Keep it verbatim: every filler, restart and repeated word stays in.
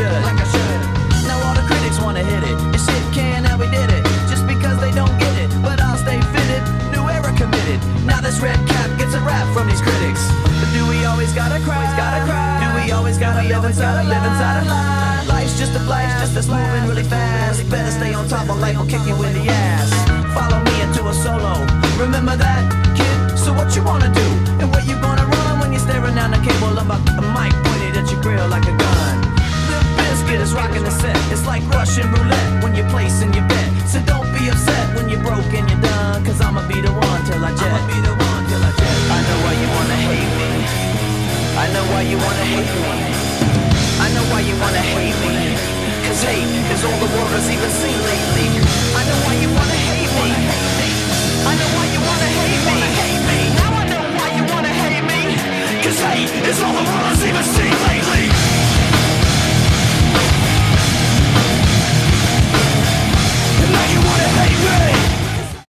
Like I should. Now all the critics wanna hit it. This shit can't how we did it. Just because they don't get it, but I'll stay fitted. New era committed. Now this red cap gets a rap from these critics. But do we always gotta cry? Always gotta cry. Do we always gotta live inside a live inside a lie? Life's just a blight, just that's moving really fast. Better stay on top or life will kick you in the ass. Follow me into a solo. Remember that, kid? So what you wanna do? And where you gonna run when you're staring down the cable of a mic pointed at your grill like a gun? Is rocking the set. It's like Russian roulette when you're placing your bet. So don't be upset when you're broke and you're done, cause I'ma be the one till I jet. I'ma be the one till I jet. I know why you wanna hate me. I know why you wanna hate me. I know why you wanna hate me. Cause hate is all the world has even seen lately. I know why you wanna hate me. I know why you wanna hate me.